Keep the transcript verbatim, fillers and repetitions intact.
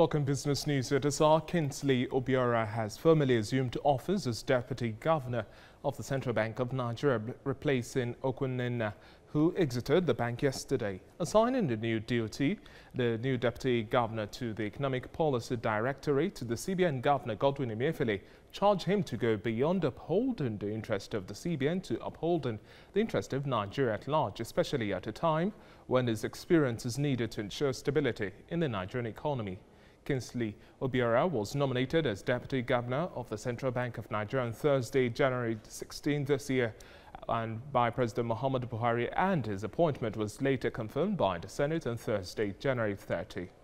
Welcome Business News Editor. Kingsley Obiora has formally assumed office as Deputy Governor of the Central Bank of Nigeria, replacing Okonkwo, who exited the bank yesterday. Assigning the new duty, the new Deputy Governor, to the Economic Policy Directorate, the C B N Governor Godwin Emefiele charged him to go beyond upholding the interest of the C B N to upholding the interest of Nigeria at large, especially at a time when his experience is needed to ensure stability in the Nigerian economy. Kingsley Obiora was nominated as Deputy Governor of the Central Bank of Nigeria on Thursday, January sixteenth this year, and by President Muhammadu Buhari, and his appointment was later confirmed by the Senate on Thursday, January thirtieth.